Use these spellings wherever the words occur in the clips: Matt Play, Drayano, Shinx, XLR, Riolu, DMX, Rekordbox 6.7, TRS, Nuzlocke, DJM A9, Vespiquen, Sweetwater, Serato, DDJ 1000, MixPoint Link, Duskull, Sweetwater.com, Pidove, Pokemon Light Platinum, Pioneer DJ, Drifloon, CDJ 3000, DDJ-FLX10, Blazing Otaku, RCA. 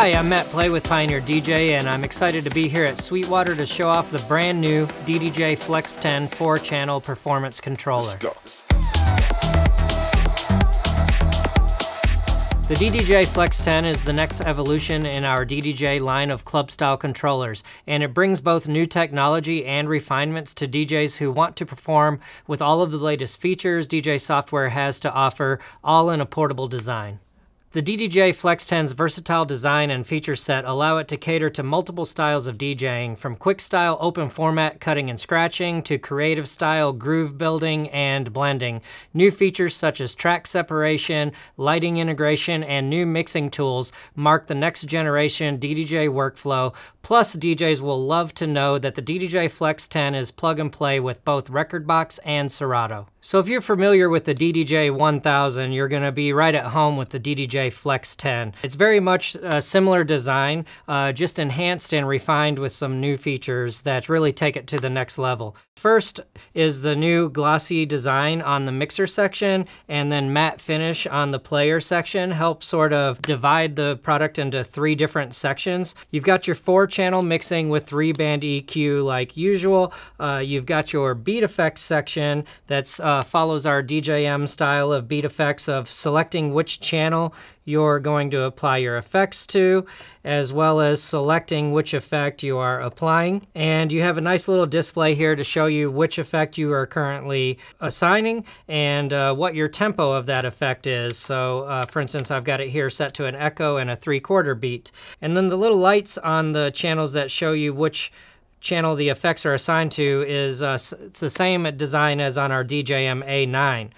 Hi, I'm Matt Play with Pioneer DJ, and I'm excited to be here at Sweetwater to show off the brand new DDJ-FLX10 4-channel performance controller. Let's go. The DDJ-FLX10 is the next evolution in our DDJ line of club-style controllers, and it brings both new technology and refinements to DJs who want to perform with all of the latest features DJ software has to offer, all in a portable design. The DDJ-FLX10's versatile design and feature set allow it to cater to multiple styles of DJing, from quick style open format cutting and scratching to creative style groove building and blending. New features such as track separation, lighting integration, and new mixing tools mark the next generation DDJ workflow. Plus, DJs will love to know that the DDJ-FLX10 is plug and play with both Rekordbox and Serato. So if you're familiar with the DDJ 1000, you're going to be right at home with the DDJ-FLX10. It's very much a similar design, just enhanced and refined with some new features that really take it to the next level. First is the new glossy design on the mixer section, and then matte finish on the player section help sort of divide the product into three different sections. You've got your 4-channel mixing with 3-band EQ like usual. You've got your beat effects section that's follows our DJM style of beat effects of selecting which channel you're going to apply your effects to, as well as selecting which effect you are applying. And you have a nice little display here to show you which effect you are currently assigning and what your tempo of that effect is. So for instance, I've got it here set to an echo and a 3/4 beat. And then the little lights on the channels that show you which channel the effects are assigned to is it's the same design as on our DJM A9.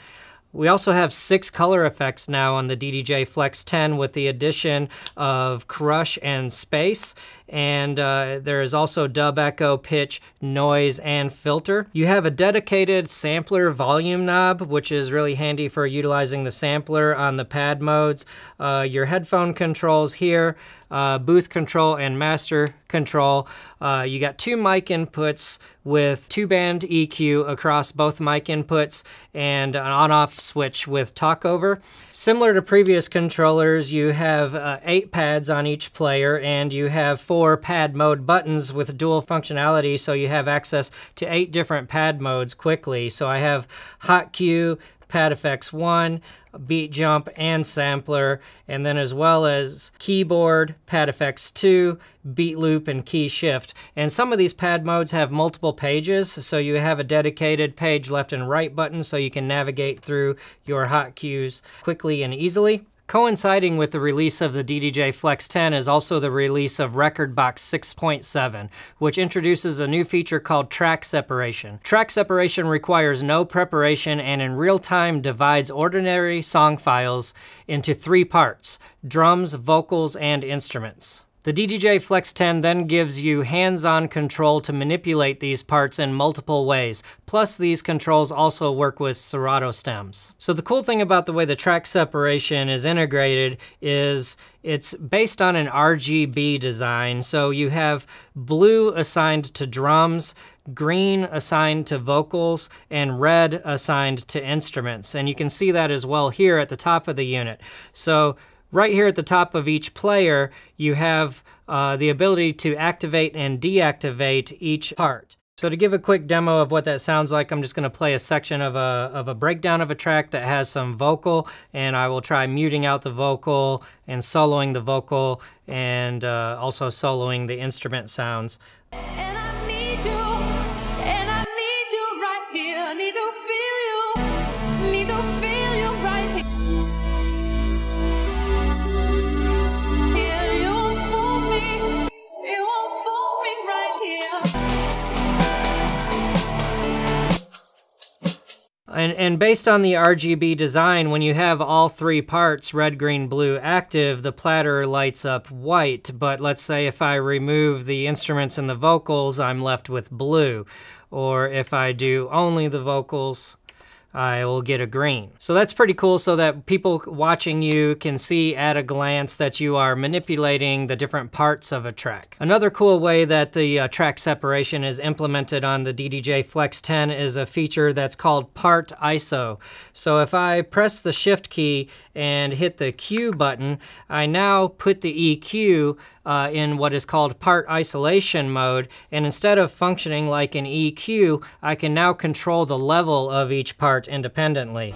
We also have 6 color effects now on the DDJ-FLX10 with the addition of crush and space, and there is also dub, echo, pitch, noise, and filter. You have a dedicated sampler volume knob, which is really handy for utilizing the sampler on the pad modes. Your headphone controls here, booth control and master control. You got 2 mic inputs with 2-band EQ across both mic inputs and an on-off switch with talkover. Similar to previous controllers, you have 8 pads on each player, and you have 4 pad mode buttons with dual functionality, so you have access to 8 different pad modes quickly. So I have hot cue, pad effects 1, beat jump, and sampler, and then as well as keyboard, pad effects 2, beat loop, and key shift. And some of these pad modes have multiple pages, so you have a dedicated page left and right button so you can navigate through your hot cues quickly and easily. Coinciding with the release of the DDJ-FLX10 is also the release of Rekordbox 6.7, which introduces a new feature called track separation. Track separation requires no preparation and in real time divides ordinary song files into 3 parts: drums, vocals, and instruments. The DDJ-FLX10 then gives you hands-on control to manipulate these parts in multiple ways. Plus, these controls also work with Serato stems. So the cool thing about the way the track separation is integrated is it's based on an RGB design. So you have blue assigned to drums, green assigned to vocals, and red assigned to instruments. And you can see that as well here at the top of the unit. So right here at the top of each player, you have the ability to activate and deactivate each part. So to give a quick demo of what that sounds like, I'm just going to play a section of a breakdown of a track that has some vocal, and I will try muting out the vocal and soloing the vocal, and also soloing the instrument sounds. And I need you, and I need you right here. I need to feel you, need to feel you right here. And based on the RGB design, when you have all 3 parts, red, green, blue, active, the platter lights up white. But let's say if I remove the instruments and the vocals, I'm left with blue. Or if I do only the vocals, I will get a green. So that's pretty cool, so that people watching you can see at a glance that you are manipulating the different parts of a track. Another cool way that the track separation is implemented on the DDJ-FLX10 is a feature that's called part ISO. So if I press the shift key and hit the Q button, I now put the EQ in what is called part isolation mode, and instead of functioning like an EQ, I can now control the level of each part independently.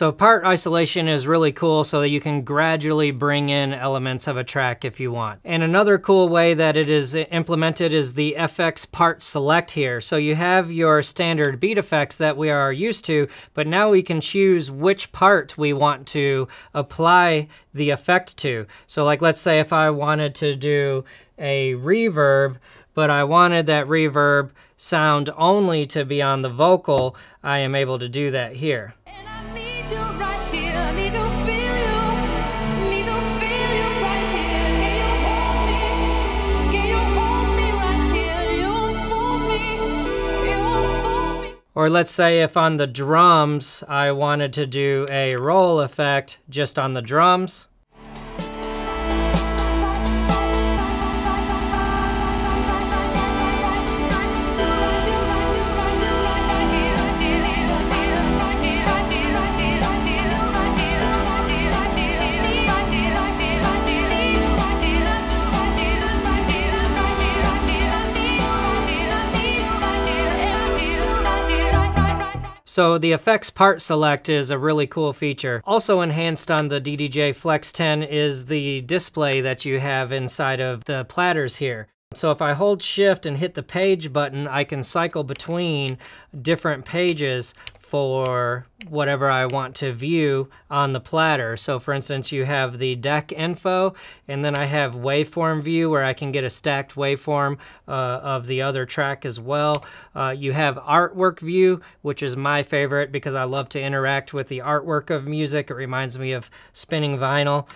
So part isolation is really cool, so that you can gradually bring in elements of a track if you want. And another cool way that it is implemented is the FX part select here. So you have your standard beat effects that we are used to, but now we can choose which part we want to apply the effect to. So like, let's say if I wanted to do a reverb, but I wanted that reverb sound only to be on the vocal, I am able to do that here. Or let's say if on the drums, I wanted to do a roll effect just on the drums. So the effects part select is a really cool feature. Also enhanced on the DDJ-FLX10 is the display that you have inside of the platters here. So if I hold shift and hit the page button, I can cycle between different pages for whatever I want to view on the platter. So for instance, you have the deck info, and then I have waveform view where I can get a stacked waveform of the other track as well. You have artwork view, which is my favorite because I love to interact with the artwork of music. It reminds me of spinning vinyl.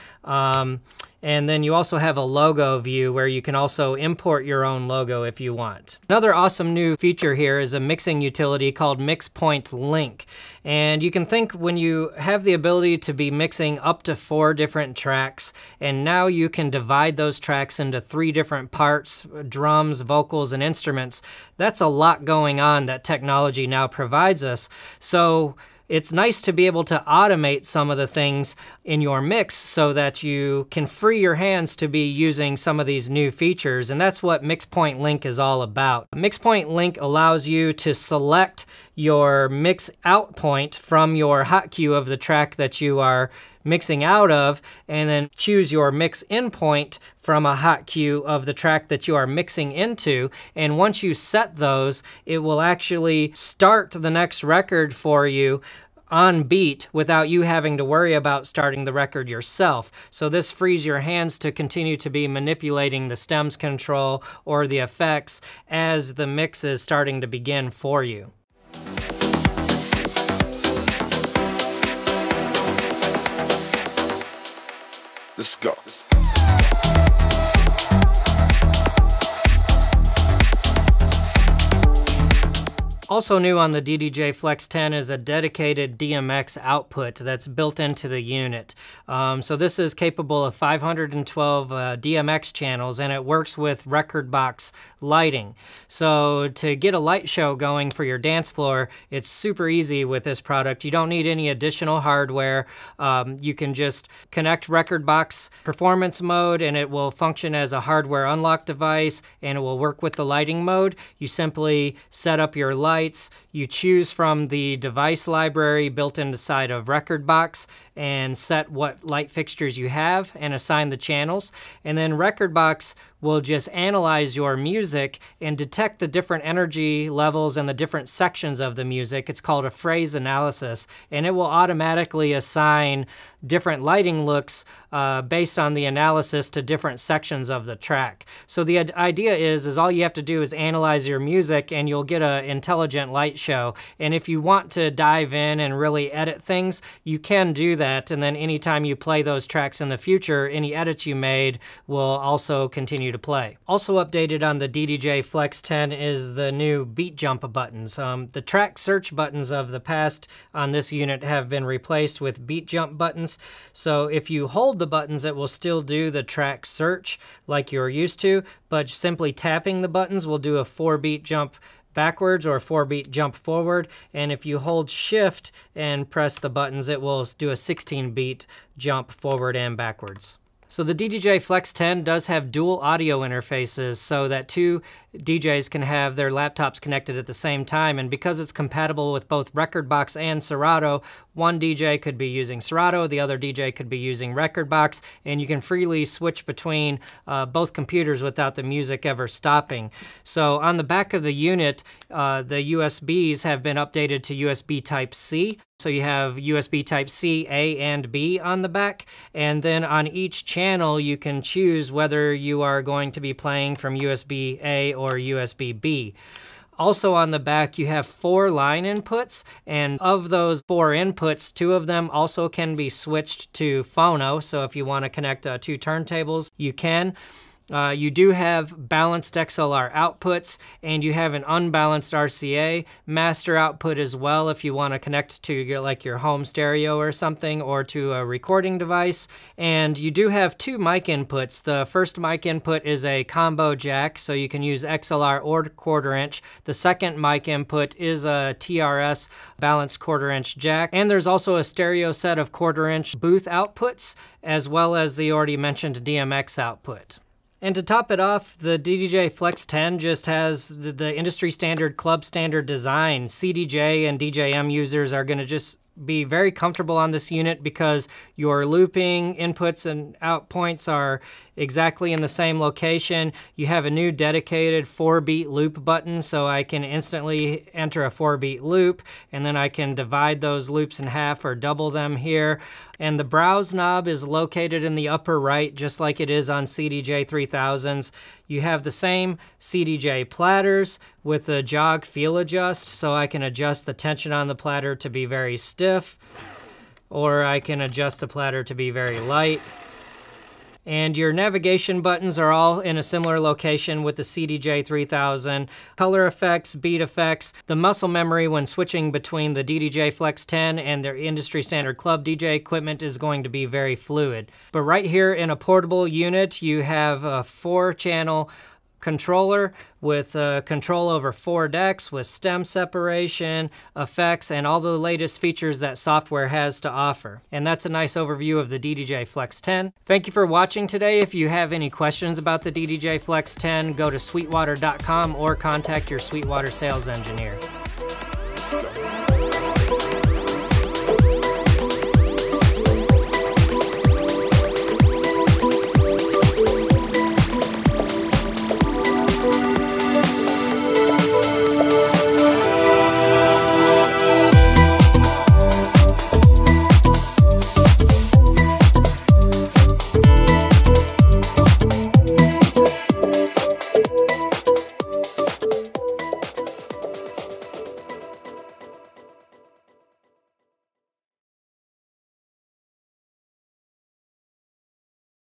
And then you also have a logo view where you can also import your own logo if you want. Another awesome new feature here is a mixing utility called MixPoint Link. And you can think, when you have the ability to be mixing up to 4 different tracks, and now you can divide those tracks into 3 different parts: drums, vocals, and instruments. That's a lot going on that technology now provides us. So it's nice to be able to automate some of the things in your mix so that you can free your hands to be using some of these new features, and that's what MixPoint Link is all about. MixPoint Link allows you to select your mix out point from your hot cue of the track that you are mixing out of, and then choose your mix in point from a hot cue of the track that you are mixing into. And once you set those, it will actually start the next record for you on beat without you having to worry about starting the record yourself. So this frees your hands to continue to be manipulating the stems control or the effects as the mix is starting to begin for you. Let's go. Also new on the DDJ-FLX10 is a dedicated DMX output that's built into the unit. So this is capable of 512 DMX channels, and it works with Rekordbox lighting. So to get a light show going for your dance floor, it's super easy with this product. You don't need any additional hardware. You can just connect Rekordbox performance mode, and it will function as a hardware unlock device, and it will work with the lighting mode. You simply set up your light, templates. You choose from the device library built inside of Rekordbox and set what light fixtures you have and assign the channels. And then Rekordbox will just analyze your music and detect the different energy levels and the different sections of the music. It's called a phase analysis, and it will automatically assign different lighting looks based on the analysis to different sections of the track. So the idea is all you have to do is analyze your music and you'll get an intelligent light show. And if you want to dive in and really edit things, you can do that. And then anytime you play those tracks in the future, any edits you made will also continue to play. Also updated on the DDJ-FLX10 is the new beat jump buttons. The track search buttons of the past on this unit have been replaced with beat jump buttons. So if you hold the buttons, it will still do the track search like you're used to, but simply tapping the buttons will do a 4-beat jump backwards or a 4-beat jump forward. And if you hold shift and press the buttons, it will do a 16-beat jump forward and backwards. So the DDJ-FLX10 does have dual audio interfaces so that two DJs can have their laptops connected at the same time, and because it's compatible with both Rekordbox and Serato, one DJ could be using Serato, the other DJ could be using Rekordbox, and you can freely switch between both computers without the music ever stopping. So on the back of the unit, the USBs have been updated to USB Type-C. So you have USB Type-C, A, and B on the back, and then on each channel you can choose whether you are going to be playing from USB A or USB B. Also on the back, you have 4 line inputs, and of those 4 inputs, 2 of them also can be switched to phono, so if you want to connect 2 turntables, you can. You do have balanced XLR outputs, and you have an unbalanced RCA master output as well if you want to connect to your home stereo or something, or to a recording device. And you do have 2 mic inputs. The first mic input is a combo jack, so you can use XLR or quarter inch. The second mic input is a TRS balanced quarter inch jack. And there's also a stereo set of quarter inch booth outputs, as well as the already mentioned DMX output. And to top it off, the DDJ-FLX10 just has the industry standard, club standard design. CDJ and DJM users are going to just be very comfortable on this unit because your looping inputs and out points are exactly in the same location. You have a new dedicated 4-beat loop button, so I can instantly enter a 4-beat loop, and then I can divide those loops in half or double them here. And the browse knob is located in the upper right, just like it is on CDJ 3000s. You have the same CDJ platters with the jog feel adjust, so I can adjust the tension on the platter to be very stiff, or I can adjust the platter to be very light. And your navigation buttons are all in a similar location with the CDJ 3000. Color effects, beat effects, the muscle memory when switching between the DDJ-FLX10 and their industry standard club DJ equipment is going to be very fluid. But right here in a portable unit, you have a 4-channel controller with control over 4 decks, with stem separation, effects, and all the latest features that software has to offer. And that's a nice overview of the DDJ-FLX10. Thank you for watching today. If you have any questions about the DDJ-FLX10, go to sweetwater.com or contact your Sweetwater sales engineer.